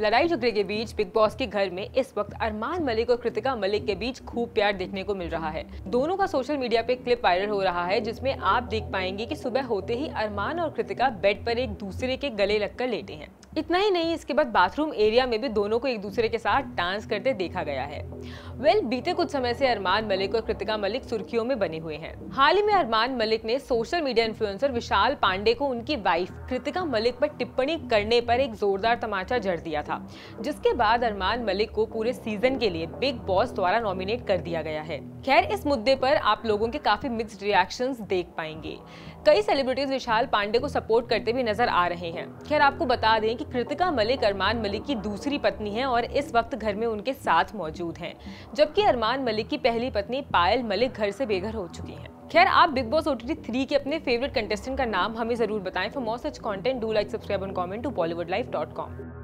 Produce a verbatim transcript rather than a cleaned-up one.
लड़ाई झगड़े के बीच बिग बॉस के घर में इस वक्त अरमान मलिक और कृतिका मलिक के बीच खूब प्यार देखने को मिल रहा है। दोनों का सोशल मीडिया पे क्लिप वायरल हो रहा है जिसमें आप देख पाएंगे कि सुबह होते ही अरमान और कृतिका बेड पर एक दूसरे के गले लगकर लेटे हैं। इतना ही नहीं, इसके बाद बाथरूम एरिया में भी दोनों को एक दूसरे के साथ डांस करते देखा गया है। वेल बीते कुछ समय से अरमान मलिक और कृतिका मलिक सुर्खियों में बने हुए हैं। हाल ही में अरमान मलिक ने social media influencer Vishal Pandey को उनकी वाइफ कृतिका मलिक पर टिप्पणी करने पर एक जोरदार तमाचा जड़ दिया था, जिसके बाद अरमान मलिक को पूरे सीजन के लिए बिग बॉस द्वारा नॉमिनेट कर दिया गया है। खैर, इस मुद्दे पर आप लोगों के काफी मिक्स्ड रिएक्शंस देख पाएंगे। कई सेलिब्रिटीज विशाल पांडे को सपोर्ट करते हुए नजर आ रहे हैं। खैर, आपको बता दें कि कृतिका मलिक अरमान मलिक की दूसरी पत्नी है और इस वक्त घर में उनके साथ मौजूद हैं, जबकि अरमान मलिक की पहली पत्नी पायल मलिक घर से बेघर हो चुकी हैं। खैर, आप बिग बॉस ओटीटी थ्री के अपने फेवरेट कंटेस्टेंट का नाम हमें जरूर बताएं। For more such content do like, subscribe and comment to Bollywood life dot com.